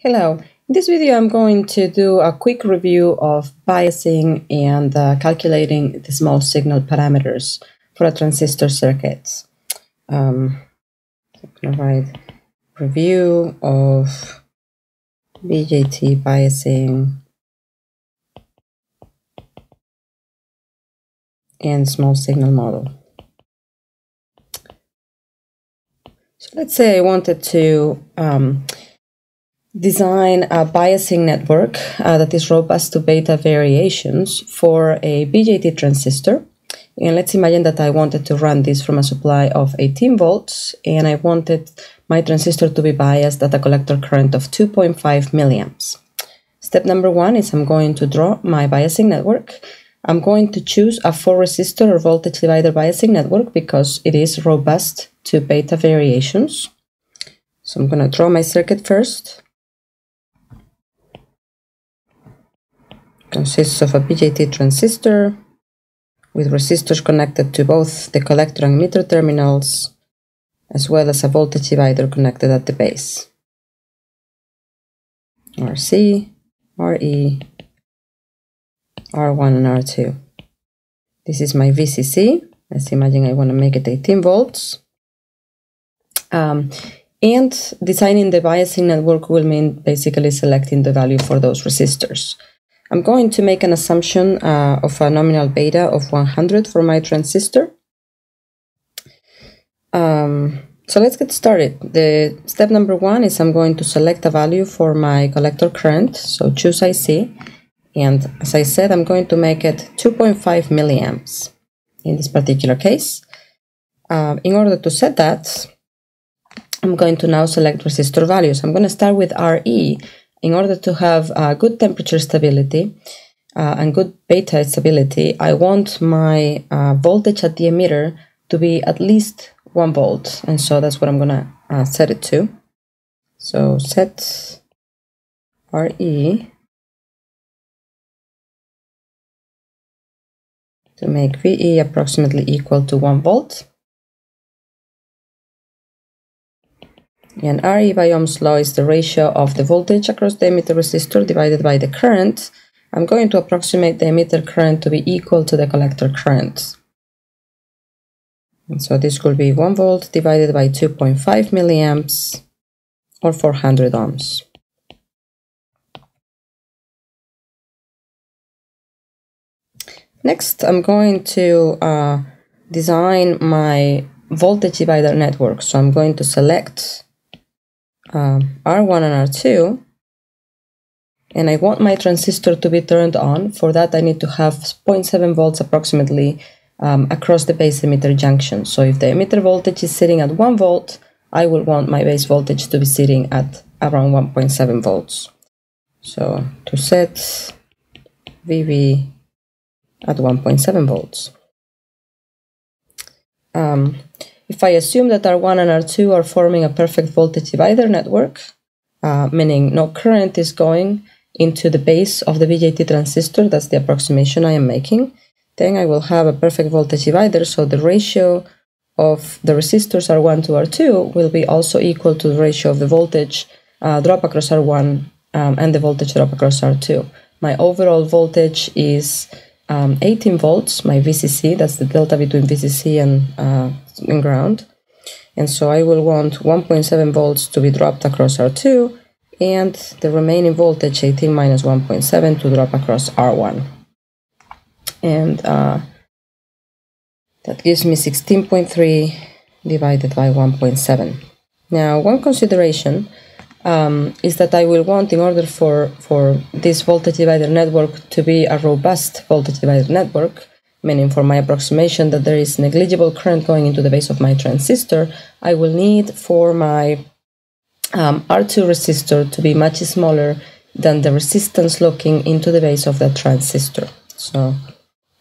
Hello, in this video I'm going to do a quick review of biasing and calculating the small signal parameters for a transistor circuit. I'm going to write review of BJT biasing and small signal model. So let's say I wanted to design a biasing network that is robust to beta variations for a BJT transistor. And let's imagine that I wanted to run this from a supply of 18 volts, and I wanted my transistor to be biased at a collector current of 2.5 milliamps. Step number one is I'm going to draw my biasing network. I'm going to choose a 4-resistor or voltage divider biasing network because it is robust to beta variations. So I'm going to draw my circuit first. Consists of a BJT transistor with resistors connected to both the collector and meter terminals, as well as a voltage divider connected at the base. RC, RE, R1 and R2. This is my VCC. Let's imagine I want to make it 18 volts. And designing the biasing network will mean basically selecting the value for those resistors. I'm going to make an assumption of a nominal beta of 100 for my transistor. So let's get started. The step number one is I'm going to select a value for my collector current. So choose IC. And as I said, I'm going to make it 2.5 milliamps in this particular case. In order to set that, I'm going to now select resistor values. I'm going to start with RE. In order to have good temperature stability and good beta stability, I want my voltage at the emitter to be at least 1 volt. And so that's what I'm going to set it to. So set RE to make VE approximately equal to 1 volt. And RE by Ohm's law is the ratio of the voltage across the emitter resistor divided by the current. I'm going to approximate the emitter current to be equal to the collector current. And so this could be 1 volt divided by 2.5 milliamps or 400 ohms. Next, I'm going to design my voltage divider network. So I'm going to select R1 and R2, and I want my transistor to be turned on. For that, I need to have 0.7 volts approximately across the base emitter junction. So if the emitter voltage is sitting at 1 volt, I will want my base voltage to be sitting at around 1.7 volts. So to set VB at 1.7 volts. If I assume that R1 and R2 are forming a perfect voltage divider network, meaning no current is going into the base of the BJT transistor, that's the approximation I am making, then I will have a perfect voltage divider, so the ratio of the resistors R1 to R2 will be also equal to the ratio of the voltage drop across R1 and the voltage drop across R2. My overall voltage is 18 volts, my VCC, that's the delta between VCC and ground. And so I will want 1.7 volts to be dropped across R2 and the remaining voltage, 18 minus 1.7, to drop across R1. And that gives me 16.3 divided by 1.7. Now, one consideration is that I will want, in order for this voltage divider network to be a robust voltage divider network, meaning for my approximation that there is negligible current going into the base of my transistor, I will need for my R2 resistor to be much smaller than the resistance locking into the base of that transistor. So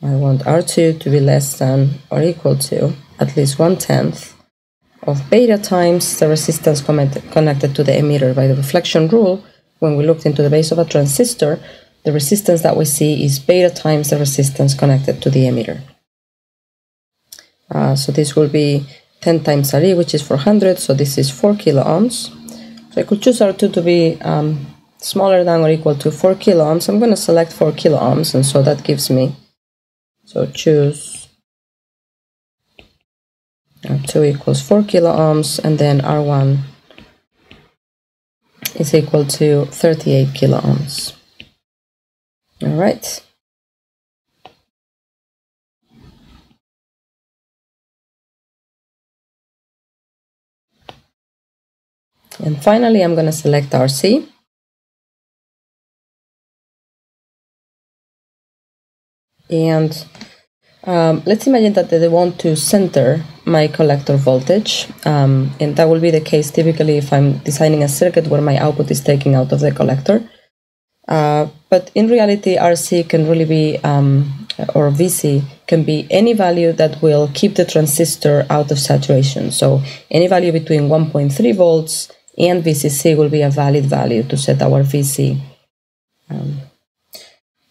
I want R2 to be less than or equal to at least 1/10 of beta times the resistance connected to the emitter. By the reflection rule, when we looked into the base of a transistor, the resistance that we see is beta times the resistance connected to the emitter. So this will be 10 times RE, which is 400, so this is 4 kilo ohms. So I could choose R2 to be smaller than or equal to 4 kilo ohms. I'm going to select 4 kilo ohms, and so that gives me, so choose R2 equals 4 kilo ohms, and then R1 is equal to 38 kilo ohms. All right. And finally, I'm going to select RC. And let's imagine that they want to center my collector voltage. And that will be the case typically if I'm designing a circuit where my output is taken out of the collector. But in reality, RC can really be, or VC, can be any value that will keep the transistor out of saturation. So any value between 1.3 volts and VCC will be a valid value to set our VC.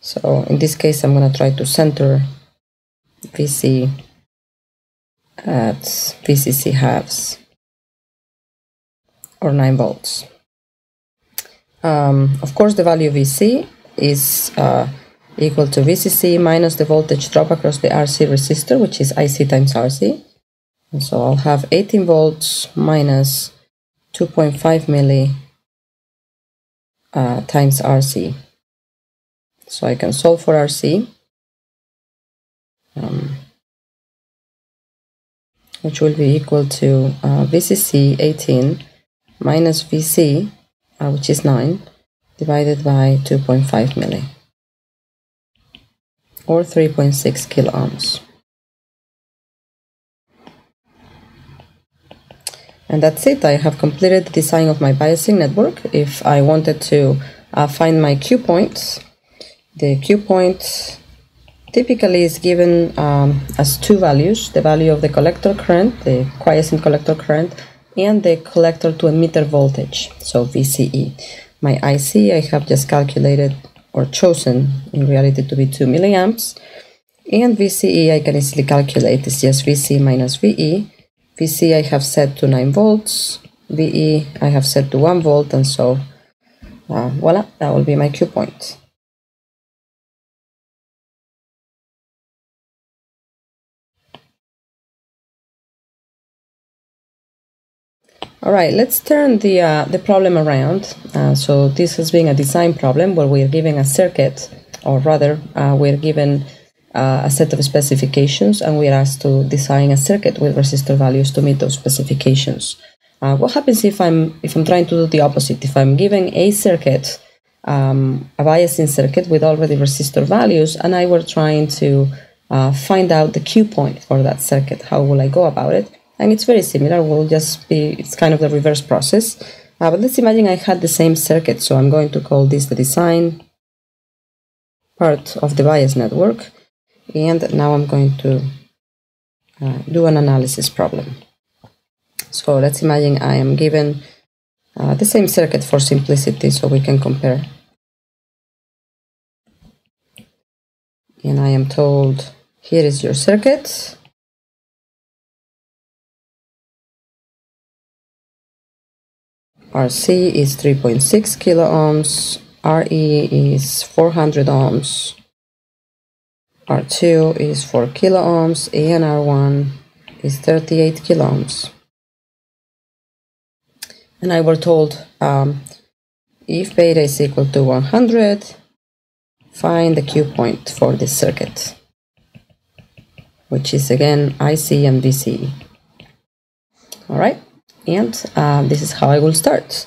So in this case, I'm going to try to center VC at VCC halves, or 9 volts. Of course, the value VC is equal to VCC minus the voltage drop across the RC resistor, which is IC times RC. And so I'll have 18 volts minus 2.5 milli times RC. So I can solve for RC, which will be equal to VCC 18 minus VC, which is 9, divided by 2.5 milli, or 3.6 kilo ohms. And that's it. I have completed the design of my biasing network. If I wanted to find my Q points, the Q point typically is given as two values, the value of the collector current, the quiescent collector current, and the collector to emitter voltage, so VCE. My IC, I have just calculated, or chosen in reality, to be 2 milliamps. And VCE, I can easily calculate. It's just VC minus VE. VC, I have set to 9 volts. VE, I have set to 1 volt. And so, voila, that will be my Q point. All right, let's turn the problem around. So this has been a design problem where we're given a circuit, or rather, we're given a set of specifications, and we're asked to design a circuit with resistor values to meet those specifications. What happens if I'm trying to do the opposite? If I'm given a circuit, a biasing circuit with already resistor values, and I were trying to find out the Q point for that circuit, how will I go about it? And it's very similar, we'll just be, it's kind of the reverse process. But let's imagine I had the same circuit, so I'm going to call this the design part of the bias network. And now I'm going to do an analysis problem. So let's imagine I am given the same circuit for simplicity, so we can compare. And I am told, here is your circuit. RC is 3.6 kilo ohms, RE is 400 ohms, R2 is 4 kilo ohms, and R1 is 38 kilo ohms. And I were told if beta is equal to 100, find the Q point for this circuit, which is again IC and VCE. All right. And this is how I will start.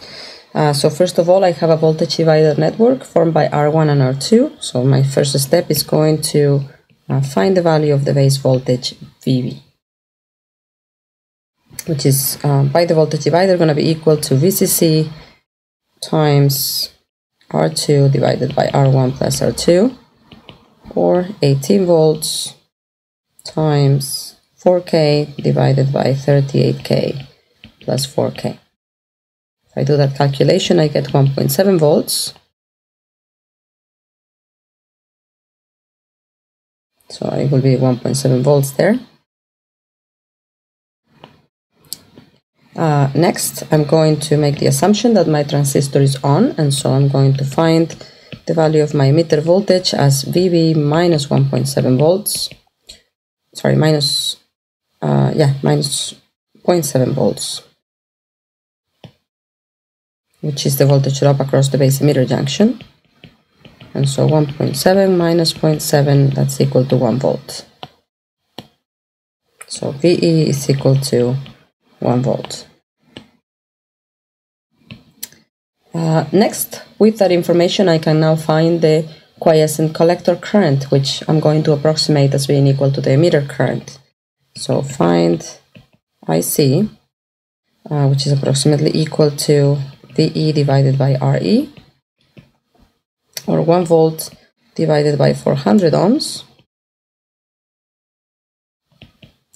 So first of all, I have a voltage divider network formed by R1 and R2. So my first step is going to find the value of the base voltage VB, which is by the voltage divider going to be equal to VCC times R2 divided by R1 plus R2, or 18 volts times 4K divided by 38K. Plus 4K. If I do that calculation, I get 1.7 volts. So it will be 1.7 volts there. Next, I'm going to make the assumption that my transistor is on, and so I'm going to find the value of my emitter voltage as VB minus 1.7 volts. Sorry, minus 0.7 volts, which is the voltage drop across the base emitter junction. And so 1.7 minus 0.7, that's equal to 1 volt. So VE is equal to 1 volt. Next, with that information, I can now find the quiescent collector current, which I'm going to approximate as being equal to the emitter current. So find IC, which is approximately equal to VE divided by RE, or 1 volt divided by 400 ohms,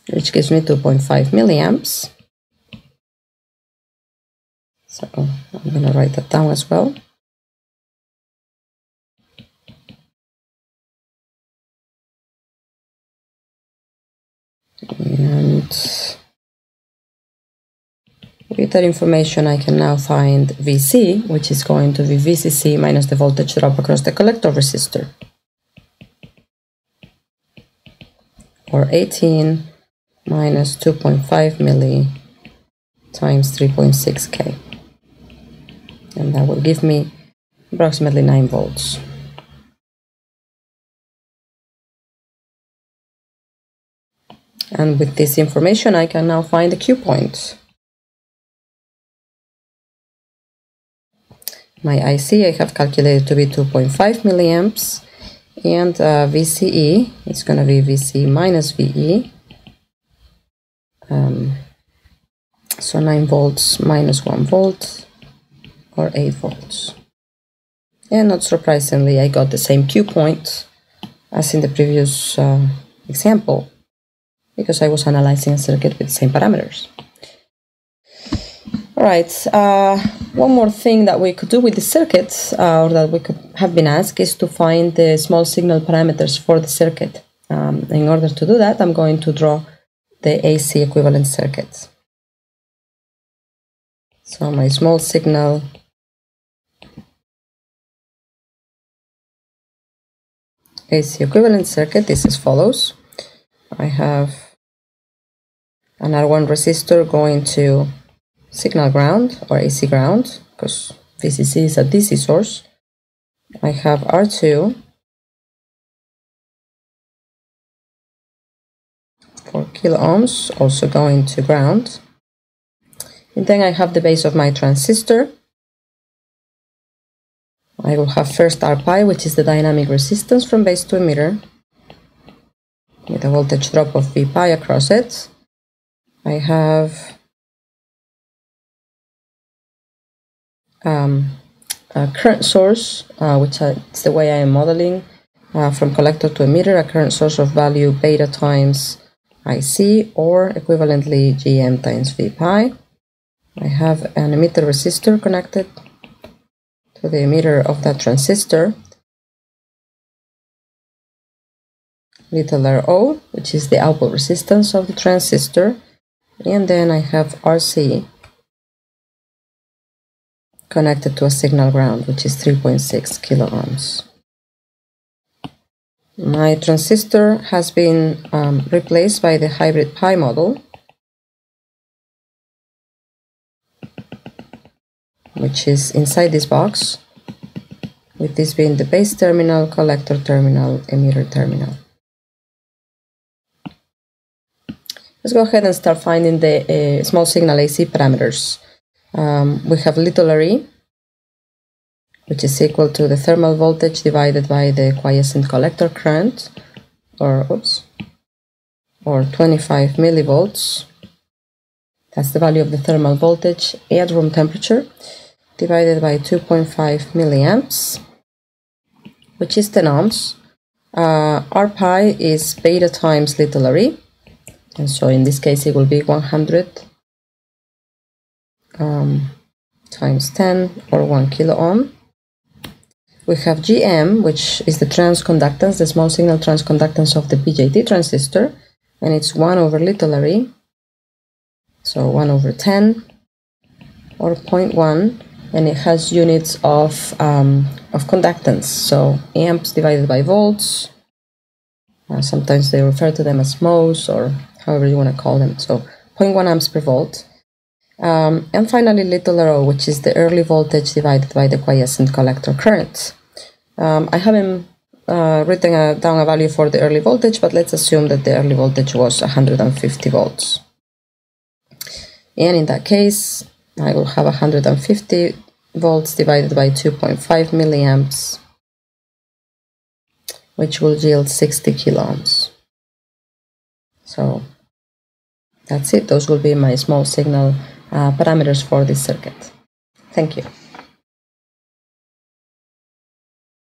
which gives me 2.5 milliamps. So I'm going to write that down as well. And with that information, I can now find VC, which is going to be VCC minus the voltage drop across the collector resistor, or 18 minus 2.5 milli times 3.6K. And that will give me approximately 9 volts. And with this information, I can now find the Q point. My IC I have calculated to be 2.5 milliamps, and VCE is going to be VC minus VE. So 9 volts minus 1 volt, or 8 volts. And not surprisingly, I got the same Q point as in the previous example, because I was analyzing a circuit with the same parameters. All right, one more thing that we could do with the circuit, or that we could have been asked, is to find the small signal parameters for the circuit. In order to do that, I'm going to draw the AC equivalent circuit. So my small signal AC equivalent circuit is as follows. I have an R1 resistor going to signal ground, or AC ground, because VCC is a DC source. I have R2 4 kilo ohms, also going to ground. And then I have the base of my transistor. I will have first Rpi, which is the dynamic resistance from base to emitter, with a voltage drop of Vpi across it. I have a current source, which it's the way I am modeling from collector to emitter, a current source of value beta times IC, or equivalently Gm times Vpi. I have an emitter resistor connected to the emitter of that transistor, little Ro, which is the output resistance of the transistor, and then I have RC connected to a signal ground, which is 3.6 kilo ohms. My transistor has been replaced by the hybrid-pi model, which is inside this box, with this being the base terminal, collector terminal, emitter terminal. Let's go ahead and start finding the small signal AC parameters. We have little RE, which is equal to the thermal voltage divided by the quiescent collector current, or 25 millivolts. That's the value of the thermal voltage at room temperature, divided by 2.5 milliamps, which is 10 ohms. Rpi is beta times little RE. And so in this case, it will be 100 times 10, or 1 kilo ohm. We have Gm, which is the transconductance, the small signal transconductance of the BJT transistor, and it's 1 over little re, so 1 over 10, or 0.1, and it has units of conductance, so amps divided by volts. Sometimes they refer to them as MOS or however you want to call them. So 0.1 amps per volt. And finally, little Ro, which is the early voltage divided by the quiescent collector current. I haven't written down a value for the early voltage, but let's assume that the early voltage was 150 volts. And in that case, I will have 150 volts divided by 2.5 milliamps, which will yield 60 kilo ohms. So that's it. Those will be my small signal parameters for this circuit. Thank you.